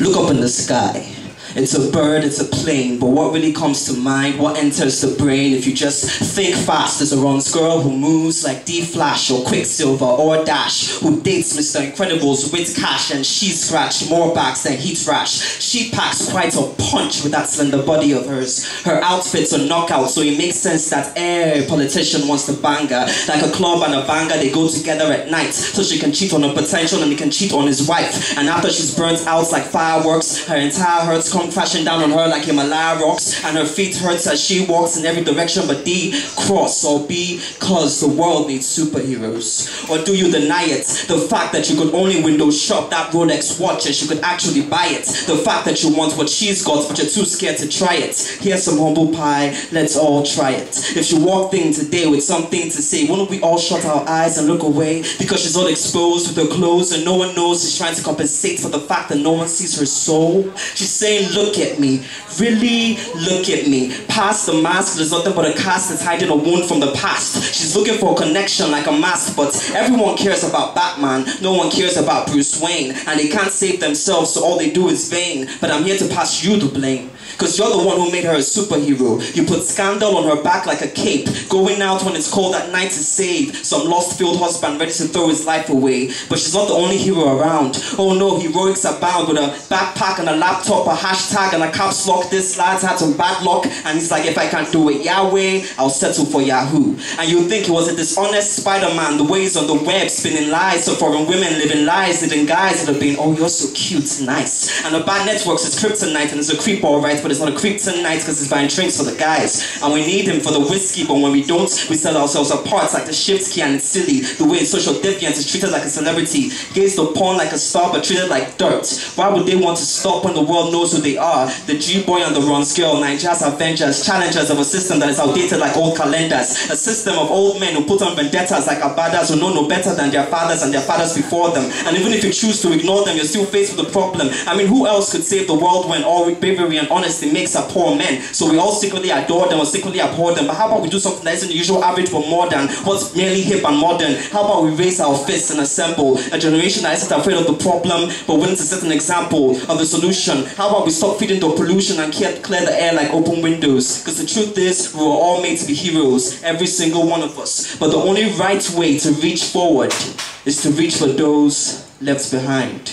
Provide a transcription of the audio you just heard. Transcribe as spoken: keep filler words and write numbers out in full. Look up in the sky. It's a bird, it's a plane, but what really comes to mind, what enters the brain? If you just think fast, there's a Ron Squirrel who moves like D-Flash or Quicksilver or Dash, who dates Mister Incredibles with cash, and she scratched more backs than he thrashed. She packs quite a punch with that slender body of hers. Her outfit's a knockout, so it makes sense that every politician wants to bang her. Like a club and a banger, they go together at night, so she can cheat on her potential and he can cheat on his wife. And after she's burnt out like fireworks, her entire hurts come crashing down on her like Himalaya rocks, and her feet hurts as she walks in every direction but D cross or B, cause the world needs superheroes. Or do you deny it? The fact that you could only window shop that Rolex watch and she could actually buy it. The fact that you want what she's got but you're too scared to try it. Here's some humble pie, let's all try it. If she walked in today with something to say, wouldn't we all shut our eyes and look away? Because she's all exposed with her clothes and no one knows she's trying to compensate for the fact that no one sees her soul. She's saying, look at me, really look at me. Past the mask, there's nothing but a cast that's hiding a wound from the past. She's looking for a connection like a mask, but everyone cares about Batman, no one cares about Bruce Wayne, and they can't save themselves, so all they do is vain. But I'm here to pass you the blame, cause you're the one who made her a superhero. You put scandal on her back like a cape, going out when it's cold at night to save some lost field husband ready to throw his life away. But she's not the only hero around. Oh no, heroics abound, with a backpack and a laptop, a hash tag and a caps lock. This lad's had some bad luck, and he's like, if I can't do it Yahweh, I'll settle for Yahoo. And you think he was a dishonest Spider-Man, the ways on the web spinning lies, so foreign women living lies, living guys that have been, oh you're so cute, nice. And the bad networks is kryptonite, and it's a creep alright, but it's not a kryptonite because it's buying drinks for the guys. And we need him for the whiskey, but when we don't, we set ourselves apart like the shift key, and it's silly the way social deviance is treated like a celebrity, gazed upon like a star but treated like dirt. Why would they want to stop when the world knows who they are? The G-boy and the Ron Squirrel, Nigeria's Avengers, challengers of a system that is outdated like old calendars, a system of old men who put on vendettas like abadas who know no better than their fathers and their fathers before them. And even if you choose to ignore them, you're still faced with a problem. I mean, who else could save the world when all bravery and honesty makes up poor men? So we all secretly adore them or secretly abhor them. But how about we do something that isn't the usual average but modern, what's merely hip and modern? How about we raise our fists and assemble a generation that isn't afraid of the problem but willing to set an example of the solution? How about we stop feeding the pollution and clear the air like open windows? Because the truth is, we were all made to be heroes, every single one of us. But the only right way to reach forward is to reach for those left behind.